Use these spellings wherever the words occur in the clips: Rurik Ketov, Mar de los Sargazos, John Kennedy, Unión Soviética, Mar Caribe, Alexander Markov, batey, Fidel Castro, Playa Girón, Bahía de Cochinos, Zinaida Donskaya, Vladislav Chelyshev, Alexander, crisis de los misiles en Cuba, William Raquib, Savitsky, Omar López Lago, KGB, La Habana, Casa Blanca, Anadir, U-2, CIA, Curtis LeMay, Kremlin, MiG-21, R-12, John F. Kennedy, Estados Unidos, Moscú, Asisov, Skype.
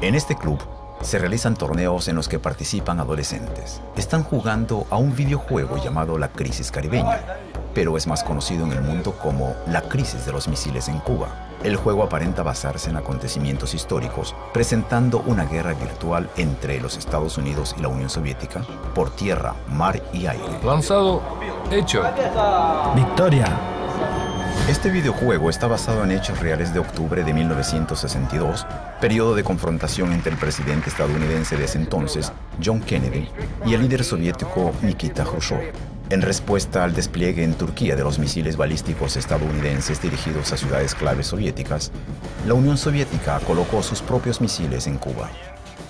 En este club se realizan torneos en los que participan adolescentes. Están jugando a un videojuego llamado La Crisis Caribeña, pero es más conocido en el mundo como La Crisis de los Misiles en Cuba. El juego aparenta basarse en acontecimientos históricos, presentando una guerra virtual entre los Estados Unidos y la Unión Soviética por tierra, mar y aire. Lanzado, hecho. Victoria. Este videojuego está basado en hechos reales de octubre de 1962, periodo de confrontación entre el presidente estadounidense de ese entonces, John Kennedy, y el líder soviético Nikita Khrushchev, en respuesta al despliegue en Turquía de los misiles balísticos estadounidenses dirigidos a ciudades claves soviéticas. La Unión Soviética colocó sus propios misiles en Cuba.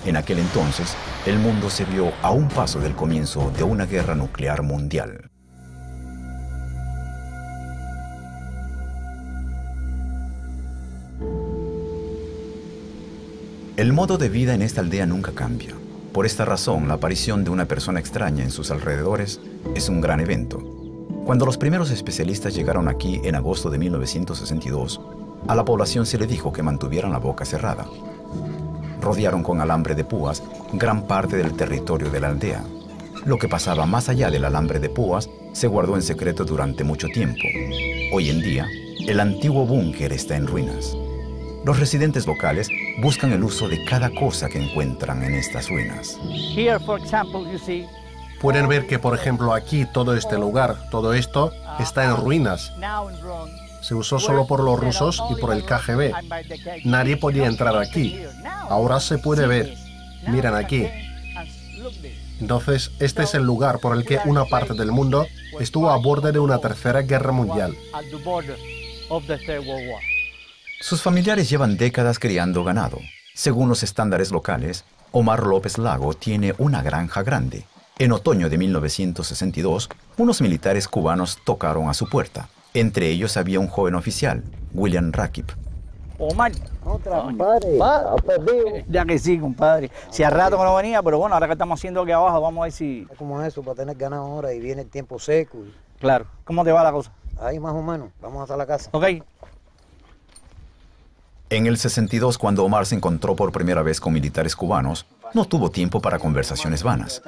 En aquel entonces, el mundo se vio a un paso del comienzo de una guerra nuclear mundial. El modo de vida en esta aldea nunca cambia. Por esta razón, la aparición de una persona extraña en sus alrededores es un gran evento. Cuando los primeros especialistas llegaron aquí en agosto de 1962, a la población se le dijo que mantuvieran la boca cerrada. Rodearon con alambre de púas gran parte del territorio de la aldea. Lo que pasaba más allá del alambre de púas se guardó en secreto durante mucho tiempo. Hoy en día, el antiguo búnker está en ruinas. Los residentes locales buscan el uso de cada cosa que encuentran en estas ruinas. Pueden ver que, por ejemplo, aquí, todo este lugar, todo esto, está en ruinas. Se usó solo por los rusos y por el KGB. Nadie podía entrar aquí. Ahora se puede ver. Miren aquí. Entonces, este es el lugar por el que una parte del mundo estuvo a borde de una tercera guerra mundial. Sus familiares llevan décadas criando ganado. Según los estándares locales, Omar López Lago tiene una granja grande. En otoño de 1962, unos militares cubanos tocaron a su puerta. Entre ellos había un joven oficial, William Raquib. Omar. Otra, compadre. Ya que sí, compadre. Si al rato que no venía, pero bueno, ahora que estamos haciendo aquí abajo, vamos a ver si... ¿Cómo es eso? Para tener ganado ahora y viene el tiempo seco. Y... Claro. ¿Cómo te va la cosa? Ahí más o menos. Vamos hasta la casa. Ok. En el 62, cuando Omar se encontró por primera vez con militares cubanos, no tuvo tiempo para conversaciones vanas.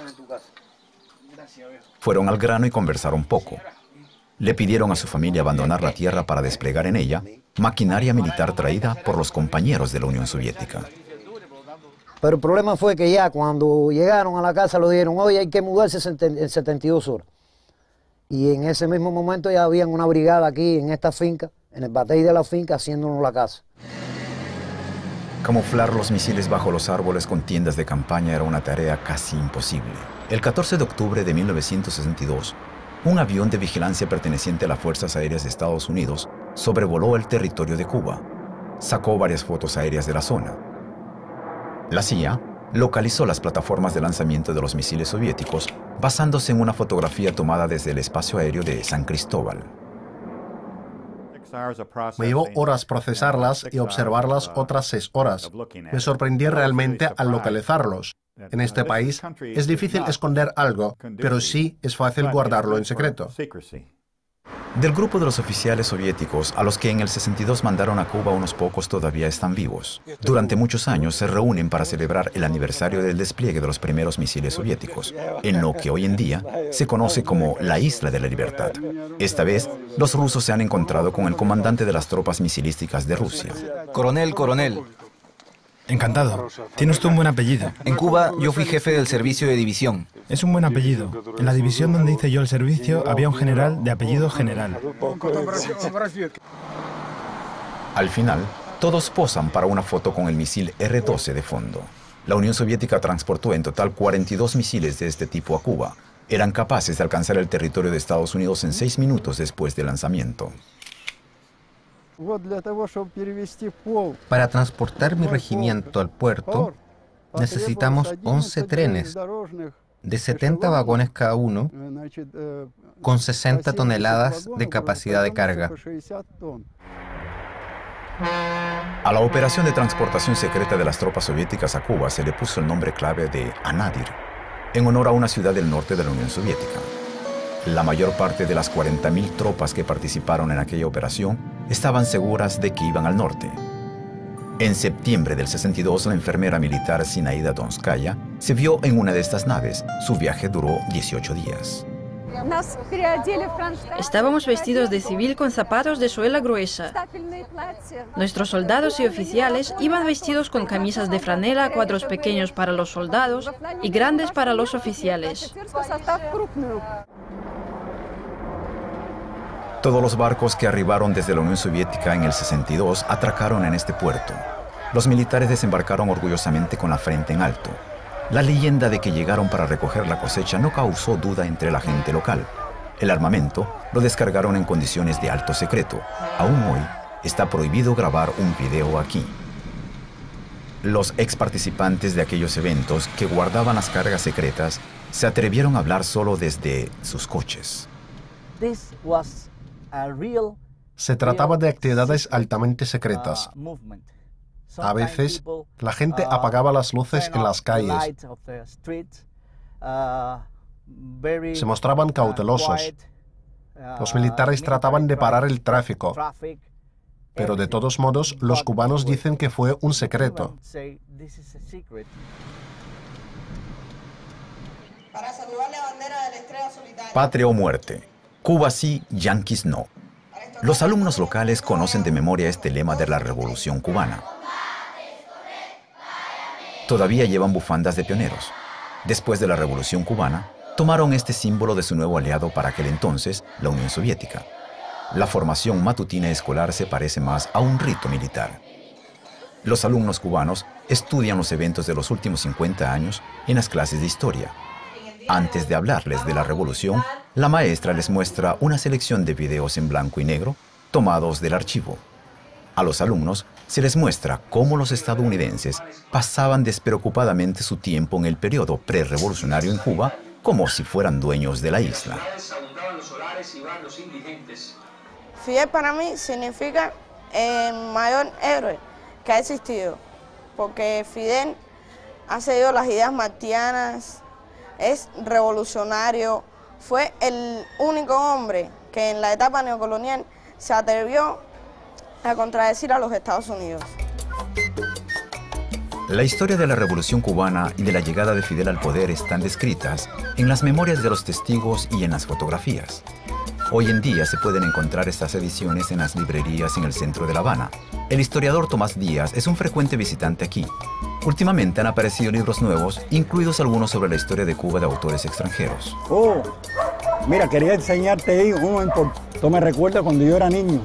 Fueron al grano y conversaron poco. Le pidieron a su familia abandonar la tierra para desplegar en ella maquinaria militar traída por los compañeros de la Unión Soviética. Pero el problema fue que ya cuando llegaron a la casa lo dijeron, hoy hay que mudarse en 72 horas. Y en ese mismo momento ya había una brigada aquí en esta finca, en el batey de la finca, haciéndonos la casa. Camuflar los misiles bajo los árboles con tiendas de campaña era una tarea casi imposible. El 14 de octubre de 1962, un avión de vigilancia perteneciente a las Fuerzas Aéreas de Estados Unidos sobrevoló el territorio de Cuba. Sacó varias fotos aéreas de la zona. La CIA localizó las plataformas de lanzamiento de los misiles soviéticos basándose en una fotografía tomada desde el espacio aéreo de San Cristóbal. Me llevó horas procesarlas y observarlas otras 6 horas. Me sorprendí realmente al localizarlos. En este país es difícil esconder algo, pero sí es fácil guardarlo en secreto. Del grupo de los oficiales soviéticos a los que en el 62 mandaron a Cuba, unos pocos todavía están vivos. Durante muchos años se reúnen para celebrar el aniversario del despliegue de los primeros misiles soviéticos, en lo que hoy en día se conoce como la Isla de la Libertad. Esta vez, los rusos se han encontrado con el comandante de las tropas misilísticas de Rusia. Coronel. Encantado. Tiene usted un buen apellido. En Cuba, yo fui jefe del servicio de división. Es un buen apellido. En la división donde hice yo el servicio, había un general de apellido General. Al final, todos posan para una foto con el misil R-12 de fondo. La Unión Soviética transportó en total 42 misiles de este tipo a Cuba. Eran capaces de alcanzar el territorio de Estados Unidos en 6 minutos después del lanzamiento. Para transportar mi regimiento al puerto, necesitamos 11 trenes de 70 vagones cada uno, con 60 toneladas de capacidad de carga. A la operación de transportación secreta de las tropas soviéticas a Cuba se le puso el nombre clave de Anadir, en honor a una ciudad del norte de la Unión Soviética. La mayor parte de las 40.000 tropas que participaron en aquella operación estaban seguras de que iban al norte. En septiembre del 62, la enfermera militar Zinaida Donskaya se vio en una de estas naves. Su viaje duró 18 días. Estábamos vestidos de civil con zapatos de suela gruesa. Nuestros soldados y oficiales iban vestidos con camisas de franela, cuadros pequeños para los soldados y grandes para los oficiales. Todos los barcos que arribaron desde la Unión Soviética en el 62 atracaron en este puerto. Los militares desembarcaron orgullosamente con la frente en alto. La leyenda de que llegaron para recoger la cosecha no causó duda entre la gente local. El armamento lo descargaron en condiciones de alto secreto. Aún hoy está prohibido grabar un video aquí. Los ex participantes de aquellos eventos que guardaban las cargas secretas se atrevieron a hablar solo desde sus coches. Se trataba de actividades altamente secretas. A veces, la gente apagaba las luces en las calles. Se mostraban cautelosos. Los militares trataban de parar el tráfico. Pero de todos modos, los cubanos dicen que fue un secreto. Para saludar la bandera de la estrella solitaria. Patria o muerte. Cuba sí, yanquis no. Los alumnos locales conocen de memoria este lema de la Revolución Cubana. Todavía llevan bufandas de pioneros. Después de la Revolución Cubana, tomaron este símbolo de su nuevo aliado para aquel entonces, la Unión Soviética. La formación matutina escolar se parece más a un rito militar. Los alumnos cubanos estudian los eventos de los últimos 50 años en las clases de historia. Antes de hablarles de la revolución, la maestra les muestra una selección de videos en blanco y negro tomados del archivo. A los alumnos se les muestra cómo los estadounidenses pasaban despreocupadamente su tiempo en el periodo prerrevolucionario en Cuba, como si fueran dueños de la isla. Fidel para mí significa el mayor héroe que ha existido, porque Fidel ha seguido las ideas marxianas, es revolucionario, fue el único hombre que en la etapa neocolonial se atrevió a contradecir a los Estados Unidos. La historia de la Revolución Cubana y de la llegada de Fidel al poder están descritas en las memorias de los testigos y en las fotografías. Hoy en día se pueden encontrar estas ediciones en las librerías en el centro de La Habana. El historiador Tomás Díaz es un frecuente visitante aquí. Últimamente han aparecido libros nuevos, incluidos algunos sobre la historia de Cuba de autores extranjeros. Oh, mira, quería enseñarte ahí uno importante. Me recuerda cuando yo era niño.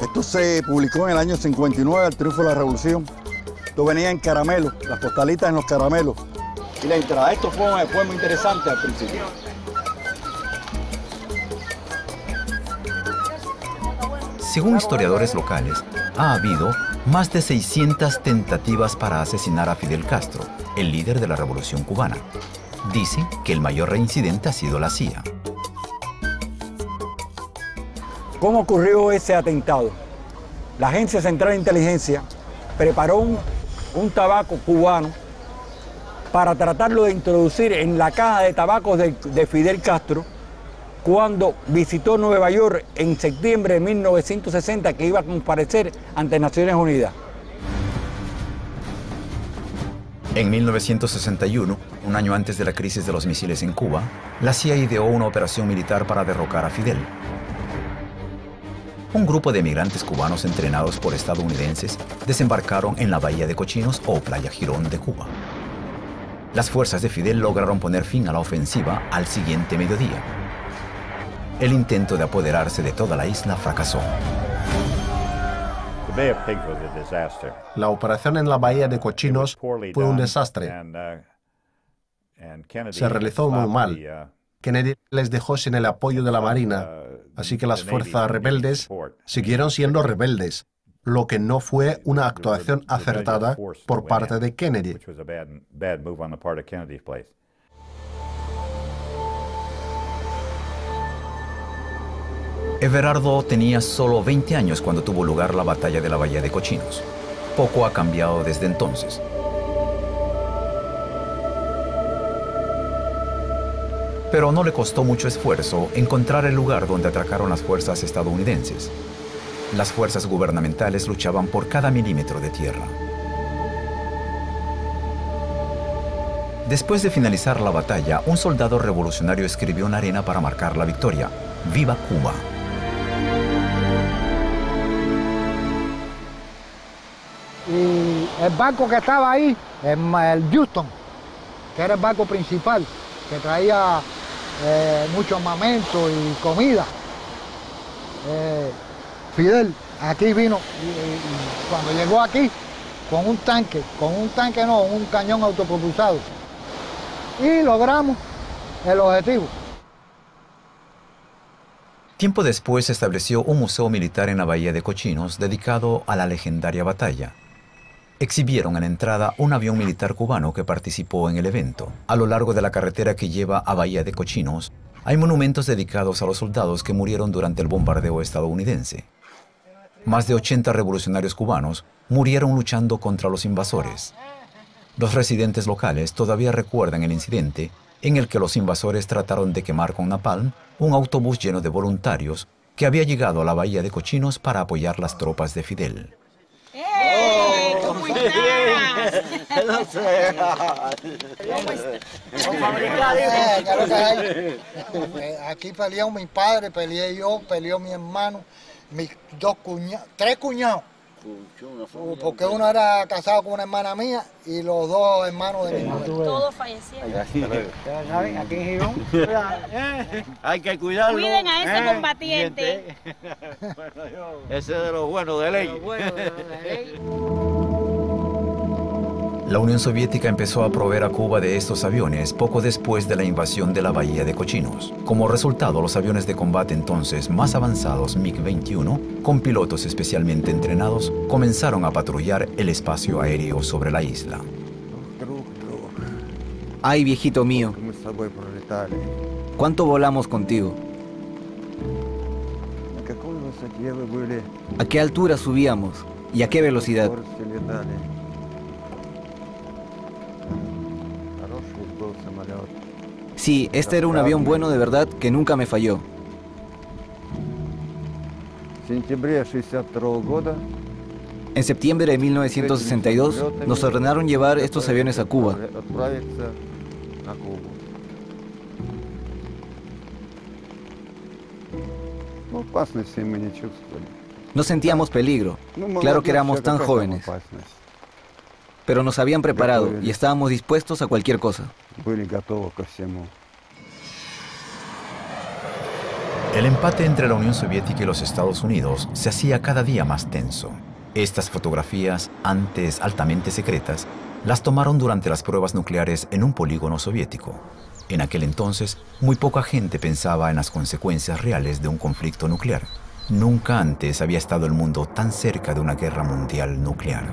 Esto se publicó en el año 59, el triunfo de la revolución. Esto venía en caramelos, las postalitas en los caramelos. Y la entrada, esto fue muy interesante al principio. Según historiadores locales, ha habido más de 600 tentativas para asesinar a Fidel Castro, el líder de la Revolución Cubana. Dicen que el mayor reincidente ha sido la CIA. ¿Cómo ocurrió ese atentado? La Agencia Central de Inteligencia preparó un tabaco cubano para tratarlo de introducir en la caja de tabacos de Fidel Castro cuando visitó Nueva York en septiembre de 1960, que iba a comparecer ante Naciones Unidas. En 1961, un año antes de la crisis de los misiles en Cuba, la CIA ideó una operación militar para derrocar a Fidel. Un grupo de emigrantes cubanos entrenados por estadounidenses desembarcaron en la Bahía de Cochinos o Playa Girón de Cuba. Las fuerzas de Fidel lograron poner fin a la ofensiva al siguiente mediodía. El intento de apoderarse de toda la isla fracasó. La operación en la Bahía de Cochinos fue un desastre. Se realizó muy mal. Kennedy les dejó sin el apoyo de la Marina, así que las fuerzas rebeldes siguieron siendo rebeldes, lo que no fue una actuación acertada por parte de Kennedy. Everardo tenía solo 20 años cuando tuvo lugar la batalla de la Bahía de Cochinos. Poco ha cambiado desde entonces. pero no le costó mucho esfuerzo encontrar el lugar donde atracaron las fuerzas estadounidenses. Las fuerzas gubernamentales luchaban por cada milímetro de tierra. Después de finalizar la batalla, un soldado revolucionario escribió en arena para marcar la victoria: ¡Viva Cuba! Y el barco que estaba ahí, el Houston, que era el barco principal, que traía mucho armamento y comida. Fidel aquí vino, y cuando llegó aquí, un cañón autopropulsado. Y logramos el objetivo. Tiempo después se estableció un museo militar en la Bahía de Cochinos dedicado a la legendaria batalla. Exhibieron en la entrada un avión militar cubano que participó en el evento. A lo largo de la carretera que lleva a Bahía de Cochinos, hay monumentos dedicados a los soldados que murieron durante el bombardeo estadounidense. Más de 80 revolucionarios cubanos murieron luchando contra los invasores. Los residentes locales todavía recuerdan el incidente en el que los invasores trataron de quemar con napalm un autobús lleno de voluntarios que había llegado a la Bahía de Cochinos para apoyar las tropas de Fidel. ¡Hey! ¿Cómo estás? No sé. Aquí peleó mi padre, peleé yo, peleó mi hermano, mis dos cuñados, tres cuñados. Porque uno era casado con una hermana mía y los dos hermanos de mi mujer. Todos fallecieron. Aquí en Girón. Hay que cuidarlo. Cuiden a ese combatiente. Ese de los buenos de ley. La Unión Soviética empezó a proveer a Cuba de estos aviones poco después de la invasión de la Bahía de Cochinos. Como resultado, los aviones de combate entonces más avanzados, MiG-21, con pilotos especialmente entrenados, comenzaron a patrullar el espacio aéreo sobre la isla. Ay, viejito mío, ¿cuánto volamos contigo? ¿A qué altura subíamos y a qué velocidad? Sí, este era un avión bueno de verdad que nunca me falló. En septiembre de 1962 nos ordenaron llevar estos aviones a Cuba. No sentíamos peligro, claro que éramos tan jóvenes. Pero nos habían preparado y estábamos dispuestos a cualquier cosa. El empate entre la Unión Soviética y los Estados Unidos se hacía cada día más tenso. Estas fotografías, antes altamente secretas, las tomaron durante las pruebas nucleares en un polígono soviético. En aquel entonces, muy poca gente pensaba en las consecuencias reales de un conflicto nuclear. Nunca antes había estado el mundo tan cerca de una guerra mundial nuclear.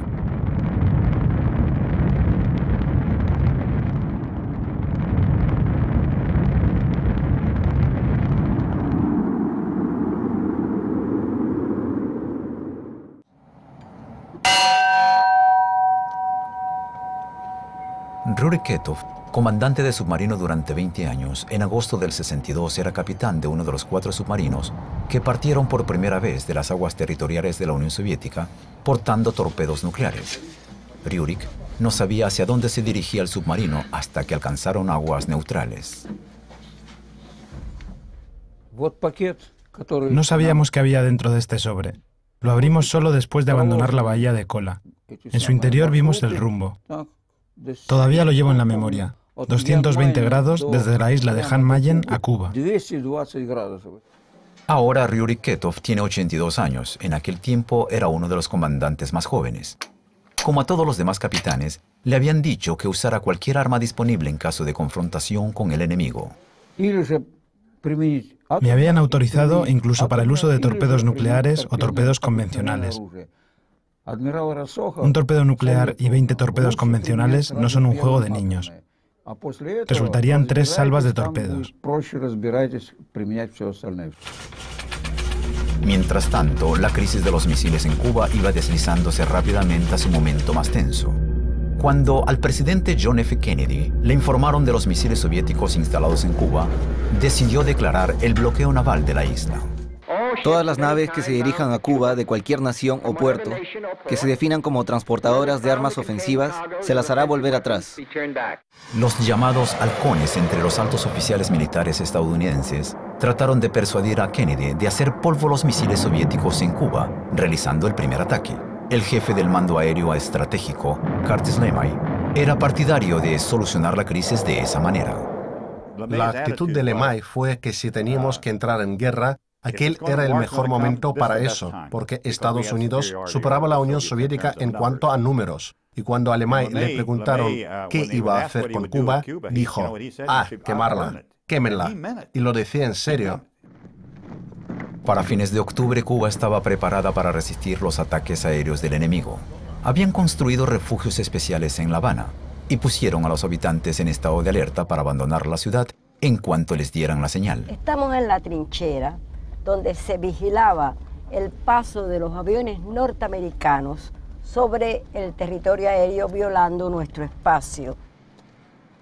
Rurik Ketov, comandante de submarino durante 20 años, en agosto del 62 era capitán de uno de los 4 submarinos que partieron por primera vez de las aguas territoriales de la Unión Soviética portando torpedos nucleares. Rurik no sabía hacia dónde se dirigía el submarino hasta que alcanzaron aguas neutrales. No sabíamos qué había dentro de este sobre. Lo abrimos solo después de abandonar la bahía de Kola. En su interior vimos el rumbo. Todavía lo llevo en la memoria. 220 grados desde la isla de Han Mayen a Cuba. Ahora Rurik Ketov tiene 82 años. En aquel tiempo era uno de los comandantes más jóvenes. Como a todos los demás capitanes, le habían dicho que usara cualquier arma disponible en caso de confrontación con el enemigo. Me habían autorizado incluso para el uso de torpedos nucleares o torpedos convencionales. Un torpedo nuclear y 20 torpedos convencionales no son un juego de niños. Resultarían 3 salvas de torpedos. Mientras tanto, la crisis de los misiles en Cuba iba deslizándose rápidamente a su momento más tenso. Cuando al presidente John F. Kennedy le informaron de los misiles soviéticos instalados en Cuba, decidió declarar el bloqueo naval de la isla. Todas las naves que se dirijan a Cuba de cualquier nación o puerto, que se definan como transportadoras de armas ofensivas, se las hará volver atrás. Los llamados halcones entre los altos oficiales militares estadounidenses trataron de persuadir a Kennedy de hacer polvo los misiles soviéticos en Cuba, realizando el primer ataque. El jefe del mando aéreo estratégico, Curtis LeMay, era partidario de solucionar la crisis de esa manera. La actitud de LeMay fue que si teníamos que entrar en guerra, aquel era el mejor momento para eso, porque Estados Unidos superaba a la Unión Soviética en cuanto a números. Y cuando a LeMay le preguntaron qué iba a hacer con Cuba, dijo, ah, quemarla, quémenla. Y lo decía en serio. Para fines de octubre, Cuba estaba preparada para resistir los ataques aéreos del enemigo. Habían construido refugios especiales en La Habana y pusieron a los habitantes en estado de alerta para abandonar la ciudad en cuanto les dieran la señal. Estamos en la trinchera, donde se vigilaba el paso de los aviones norteamericanos sobre el territorio aéreo, violando nuestro espacio.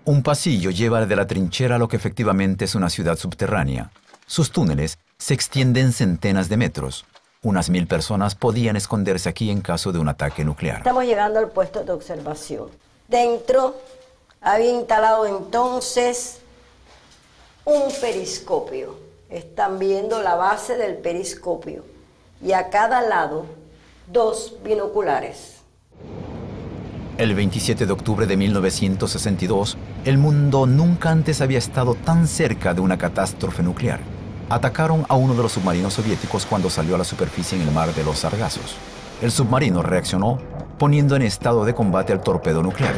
Un pasillo lleva de la trinchera a lo que efectivamente es una ciudad subterránea. Sus túneles se extienden centenas de metros. Unas 1.000 personas podían esconderse aquí en caso de un ataque nuclear. Estamos llegando al puesto de observación. Dentro había instalado entonces un periscopio. Están viendo la base del periscopio y a cada lado 2 binoculares. El 27 de octubre de 1962, el mundo nunca antes había estado tan cerca de una catástrofe nuclear. Atacaron a uno de los submarinos soviéticos cuando salió a la superficie en el Mar de los Sargazos. El submarino reaccionó poniendo en estado de combate al torpedo nuclear.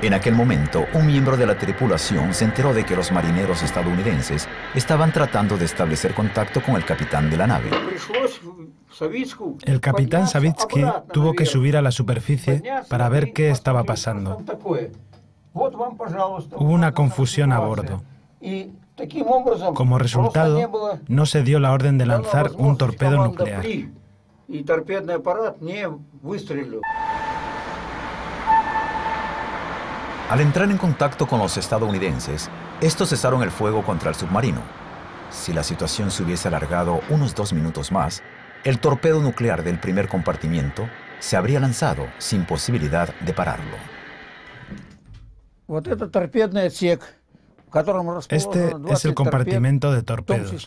En aquel momento, un miembro de la tripulación se enteró de que los marineros estadounidenses estaban tratando de establecer contacto con el capitán de la nave. El capitán Savitsky tuvo que subir a la superficie para ver qué estaba pasando. Hubo una confusión a bordo. Como resultado, no se dio la orden de lanzar un torpedo nuclear. Al entrar en contacto con los estadounidenses, estos cesaron el fuego contra el submarino. Si la situación se hubiese alargado unos 2 minutos más, el torpedo nuclear del primer compartimiento se habría lanzado sin posibilidad de pararlo. Este es el compartimento de torpedos.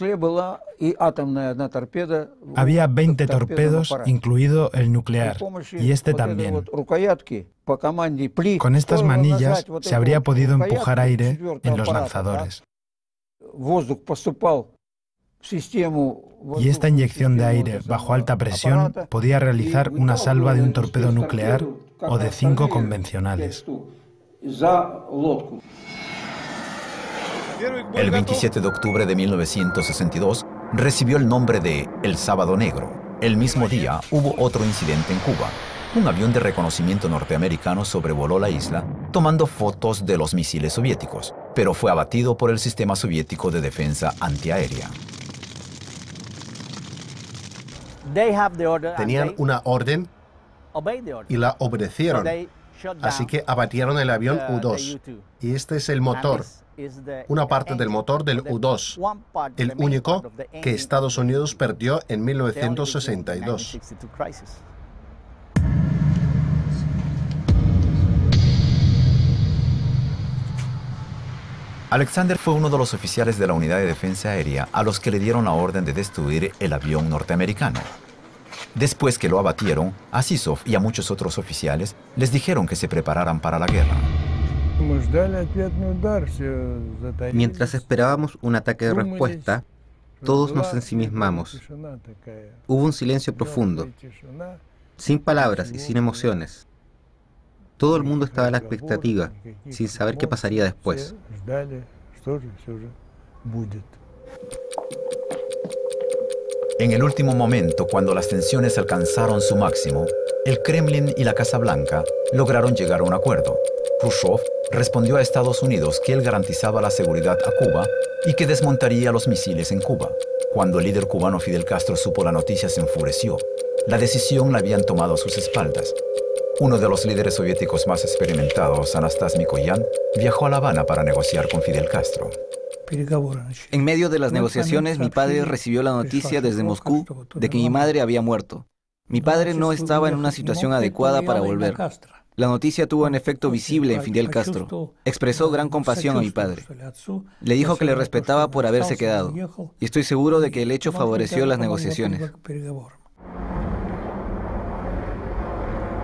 Había 20 torpedos, incluido el nuclear, y este también. Con estas manillas se habría podido empujar aire en los lanzadores. Y esta inyección de aire bajo alta presión podía realizar una salva de un torpedo nuclear o de 5 convencionales. El 27 de octubre de 1962 recibió el nombre de El Sábado Negro. El mismo día hubo otro incidente en Cuba. Un avión de reconocimiento norteamericano sobrevoló la isla tomando fotos de los misiles soviéticos, pero fue abatido por el sistema soviético de defensa antiaérea. Tenían una orden y la obedecieron, así que abatieron el avión U-2. Y este es el motor. Una parte del motor del U-2, el único que Estados Unidos perdió en 1962. Alexander fue uno de los oficiales de la Unidad de Defensa Aérea a los que le dieron la orden de destruir el avión norteamericano. Después que lo abatieron, a Asisov y a muchos otros oficiales les dijeron que se prepararan para la guerra. Mientras esperábamos un ataque de respuesta, todos nos ensimismamos. Hubo un silencio profundo, sin palabras y sin emociones. Todo el mundo estaba a la expectativa, sin saber qué pasaría después. En el último momento, cuando las tensiones alcanzaron su máximo, el Kremlin y la Casa Blanca lograron llegar a un acuerdo. Khrushchev respondió a Estados Unidos que él garantizaba la seguridad a Cuba y que desmontaría los misiles en Cuba. Cuando el líder cubano Fidel Castro supo la noticia, se enfureció. La decisión la habían tomado a sus espaldas. Uno de los líderes soviéticos más experimentados, Anastas Mikoyan, viajó a La Habana para negociar con Fidel Castro. En medio de las negociaciones, mi padre recibió la noticia desde Moscú de que mi madre había muerto. Mi padre no estaba en una situación adecuada para volver. La noticia tuvo un efecto visible en Fidel Castro. Expresó gran compasión a mi padre. Le dijo que le respetaba por haberse quedado. Y estoy seguro de que el hecho favoreció las negociaciones.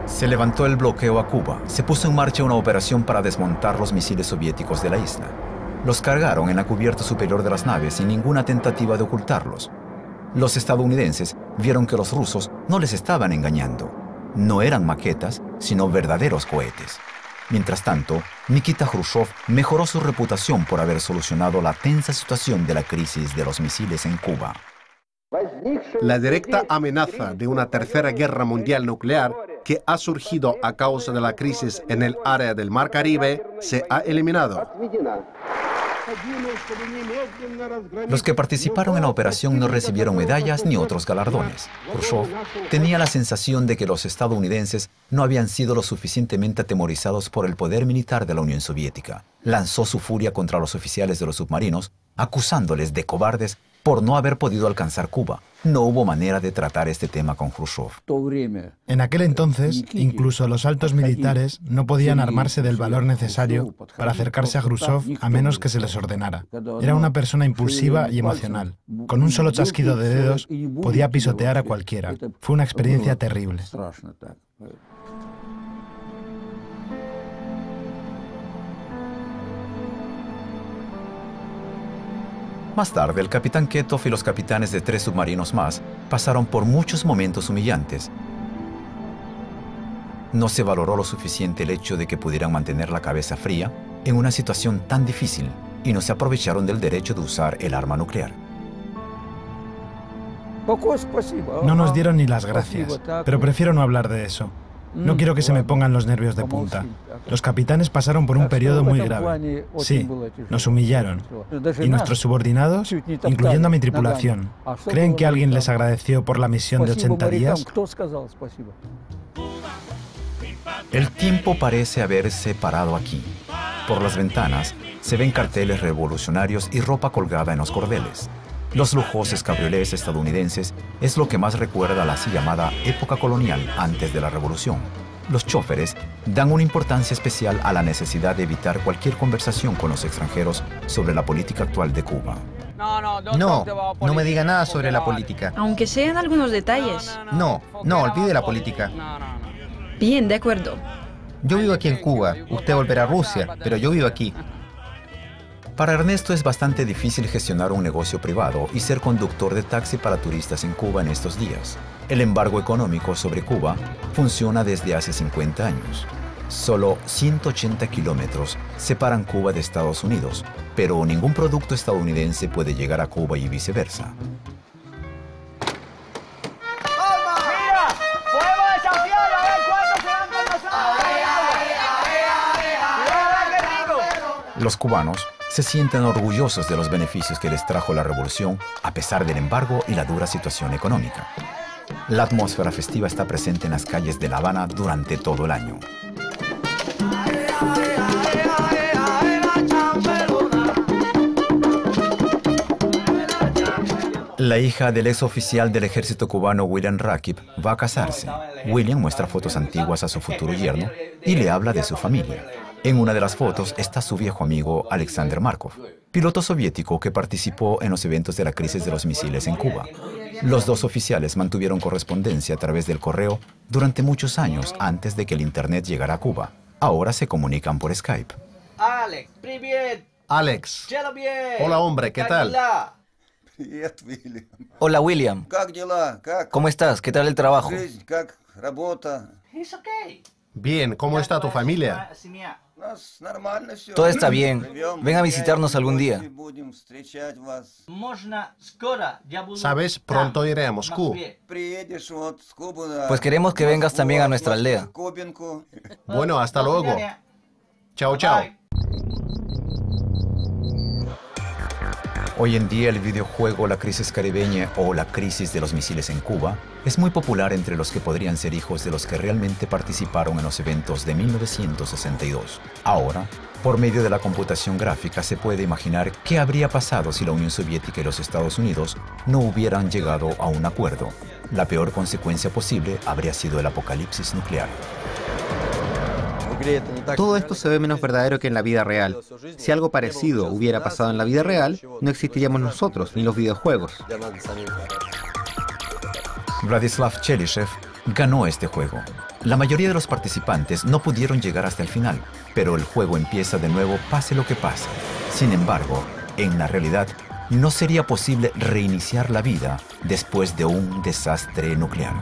Se levantó el bloqueo a Cuba. Se puso en marcha una operación para desmontar los misiles soviéticos de la isla. Los cargaron en la cubierta superior de las naves sin ninguna tentativa de ocultarlos. Los estadounidenses vieron que los rusos no les estaban engañando. No eran maquetas, sino verdaderos cohetes. Mientras tanto, Nikita Khrushchev mejoró su reputación por haber solucionado la tensa situación de la crisis de los misiles en Cuba. La directa amenaza de una tercera guerra mundial nuclear que ha surgido a causa de la crisis en el área del Mar Caribe se ha eliminado. Los que participaron en la operación no recibieron medallas ni otros galardones. Khrushchev tenía la sensación de que los estadounidenses no habían sido lo suficientemente atemorizados por el poder militar de la Unión Soviética. Lanzó su furia contra los oficiales de los submarinos, acusándoles de cobardes por no haber podido alcanzar Cuba. No hubo manera de tratar este tema con Khrushchev. En aquel entonces, incluso los altos militares no podían armarse del valor necesario para acercarse a Khrushchev a menos que se les ordenara. Era una persona impulsiva y emocional. Con un solo chasquido de dedos podía pisotear a cualquiera. Fue una experiencia terrible. Más tarde, el capitán Ketov y los capitanes de 3 submarinos más pasaron por muchos momentos humillantes. No se valoró lo suficiente el hecho de que pudieran mantener la cabeza fría en una situación tan difícil y no se aprovecharon del derecho de usar el arma nuclear. No nos dieron ni las gracias, pero prefiero no hablar de eso. No quiero que se me pongan los nervios de punta. Los capitanes pasaron por un periodo muy grave. Sí, nos humillaron. Y nuestros subordinados, incluyendo a mi tripulación, ¿creen que alguien les agradeció por la misión de 80 días? El tiempo parece haberse parado aquí. Por las ventanas se ven carteles revolucionarios y ropa colgada en los cordeles. Los lujosos cabriolets estadounidenses es lo que más recuerda a la así llamada época colonial antes de la Revolución. Los choferes dan una importancia especial a la necesidad de evitar cualquier conversación con los extranjeros sobre la política actual de Cuba. No me diga nada sobre la política. Aunque sean algunos detalles. No, olvide la política. Bien, de acuerdo. Yo vivo aquí en Cuba. Usted volverá a Rusia, pero yo vivo aquí. Para Ernesto es bastante difícil gestionar un negocio privado y ser conductor de taxi para turistas en Cuba en estos días. El embargo económico sobre Cuba funciona desde hace 50 años. Solo 180 kilómetros separan Cuba de Estados Unidos, pero ningún producto estadounidense puede llegar a Cuba y viceversa. Los cubanos se sienten orgullosos de los beneficios que les trajo la revolución, a pesar del embargo y la dura situación económica. La atmósfera festiva está presente en las calles de La Habana durante todo el año. La hija del ex oficial del ejército cubano William Raquib va a casarse. William muestra fotos antiguas a su futuro yerno y le habla de su familia. En una de las fotos está su viejo amigo Alexander Markov, piloto soviético que participó en los eventos de la crisis de los misiles en Cuba. Los dos oficiales mantuvieron correspondencia a través del correo durante muchos años antes de que el Internet llegara a Cuba. Ahora se comunican por Skype. Alex. Hola, hombre, ¿qué tal? Hola, William. ¿Cómo estás? ¿Qué tal el trabajo? Bien, ¿cómo está tu familia? Todo está bien. Ven a visitarnos algún día. ¿Sabes? Pronto iré a Moscú. Pues queremos que vengas también a nuestra aldea. Bueno, hasta luego. Chao, chao. Hoy en día el videojuego La Crisis Caribeña o La Crisis de los Misiles en Cuba es muy popular entre los que podrían ser hijos de los que realmente participaron en los eventos de 1962. Ahora, por medio de la computación gráfica se puede imaginar qué habría pasado si la Unión Soviética y los Estados Unidos no hubieran llegado a un acuerdo. La peor consecuencia posible habría sido el apocalipsis nuclear. Todo esto se ve menos verdadero que en la vida real. Si algo parecido hubiera pasado en la vida real, no existiríamos nosotros ni los videojuegos. Vladislav Chelyshev ganó este juego. La mayoría de los participantes no pudieron llegar hasta el final, pero el juego empieza de nuevo pase lo que pase. Sin embargo, en la realidad, no sería posible reiniciar la vida después de un desastre nuclear.